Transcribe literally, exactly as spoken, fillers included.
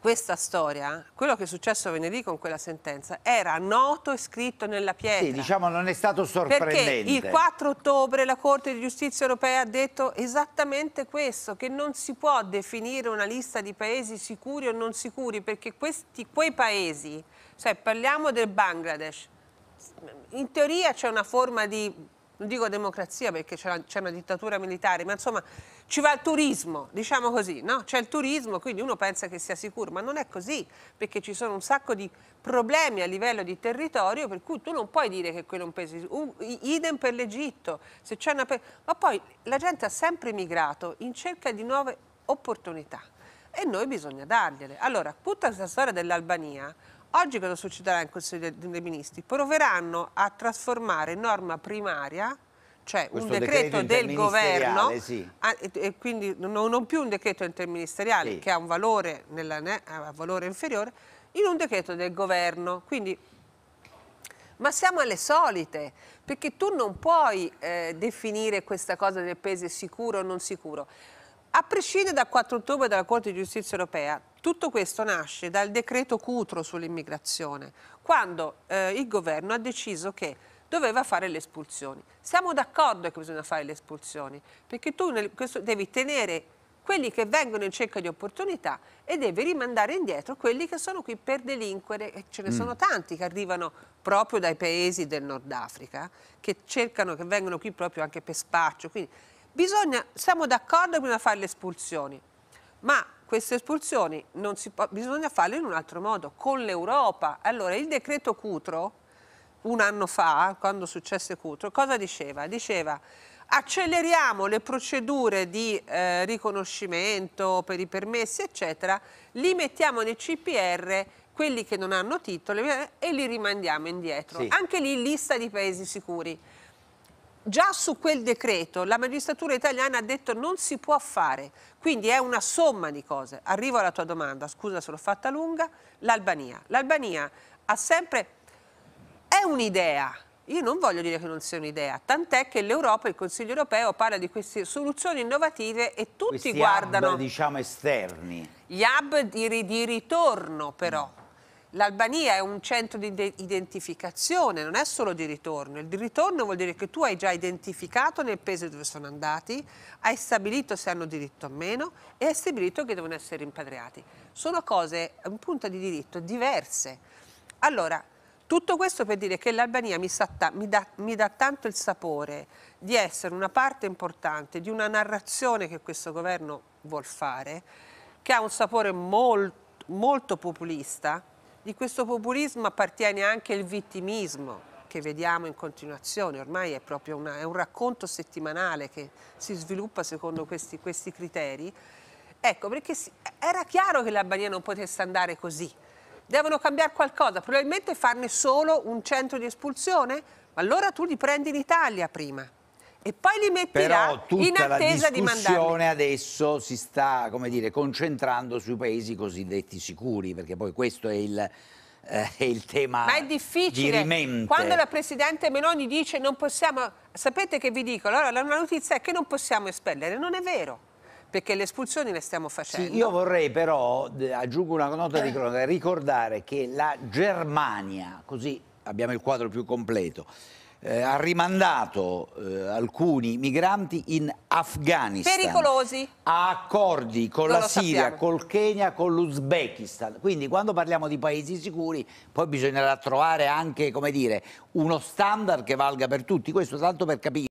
questa storia, quello che è successo venerdì con quella sentenza, era noto e scritto nella pietra. Sì, diciamo non è stato sorprendente. Perché il quattro ottobre la Corte di Giustizia europea ha detto esattamente questo, che non si può definire una lista di paesi sicuri o non sicuri, perché questi, quei paesi, cioè parliamo del Bangladesh, in teoria c'è una forma di... non dico democrazia perché c'è una, una dittatura militare, ma insomma ci va il turismo, diciamo così, no? C'è il turismo, quindi uno pensa che sia sicuro, ma non è così, perché ci sono un sacco di problemi a livello di territorio, per cui tu non puoi dire che quello è un paese sicuro. Idem per l'Egitto, se c'è una... ma poi la gente ha sempre migrato in cerca di nuove opportunità e noi bisogna dargliele. Allora, tutta questa storia dell'Albania... Oggi cosa succederà in Consiglio dei Ministri? Proveranno a trasformare norma primaria, cioè questo un decreto, decreto del governo, sì. a, e, e quindi non, non più un decreto interministeriale, sì, che ha un valore, nella, ne, ha valore inferiore, in un decreto del governo. Quindi, ma siamo alle solite, perché tu non puoi eh, definire questa cosa del paese sicuro o non sicuro. A prescindere dal quattro ottobre dalla Corte di Giustizia europea, tutto questo nasce dal decreto Cutro sull'immigrazione, quando eh, il governo ha deciso che doveva fare le espulsioni. Siamo d'accordo che bisogna fare le espulsioni, perché tu nel, questo, devi tenere quelli che vengono in cerca di opportunità e devi rimandare indietro quelli che sono qui per delinquere, e ce ne mm. sono tanti che arrivano proprio dai paesi del Nord Africa, che cercano, che vengono qui proprio anche per spaccio, quindi... Bisogna, siamo d'accordo che bisogna fare le espulsioni, ma queste espulsioni non si può, bisogna farle in un altro modo, con l'Europa. Allora il decreto Cutro, un anno fa, quando successe Cutro, cosa diceva? Diceva acceleriamo le procedure di eh, riconoscimento per i permessi, eccetera, li mettiamo nei C P R, quelli che non hanno titolo, e li rimandiamo indietro. Sì. Anche lì lista di paesi sicuri. Già su quel decreto la magistratura italiana ha detto non si può fare, quindi è una somma di cose. Arrivo alla tua domanda, scusa se l'ho fatta lunga, l'Albania. L'Albania ha sempre... è un'idea, io non voglio dire che non sia un'idea, tant'è che l'Europa e il Consiglio europeo parla di queste soluzioni innovative e tutti questi guardano... hub, diciamo, esterni. Gli hub di, di ritorno però. Mm. L'Albania è un centro di identificazione, non è solo di ritorno. Il ritorno vuol dire che tu hai già identificato nel paese dove sono andati, hai stabilito se hanno diritto o meno e hai stabilito che devono essere rimpatriati. Sono cose, un punto di diritto, diverse. Allora, tutto questo per dire che l'Albania mi, mi, mi dà tanto il sapore di essere una parte importante di una narrazione che questo governo vuol fare, che ha un sapore molto, molto populista. Di questo populismo appartiene anche il vittimismo che vediamo in continuazione, ormai è proprio una, è un racconto settimanale che si sviluppa secondo questi, questi criteri. Ecco, perché si, era chiaro che l'Albania non potesse andare così, devono cambiare qualcosa, probabilmente farne solo un centro di espulsione, allora tu li prendi in Italia prima. E poi li metterà in attesa di mandarli. Però tutta la discussione adesso si sta, come dire, concentrando sui paesi cosiddetti sicuri, perché poi questo è il, eh, è il tema. Ma è difficile, dirimente. Quando la Presidente Meloni dice non possiamo, sapete che vi dico, allora la notizia è che non possiamo espellere, non è vero, perché le espulsioni le stiamo facendo. Sì, io vorrei però, aggiungo una nota di cronaca, ricordare che la Germania, così abbiamo il quadro più completo, Eh, ha rimandato eh, alcuni migranti in Afghanistan. Pericolosi. Ha accordi con non la Siria, col Kenya, con l'Uzbekistan. Quindi quando parliamo di paesi sicuri poi bisognerà trovare anche, come dire, uno standard che valga per tutti. Questo tanto per capire.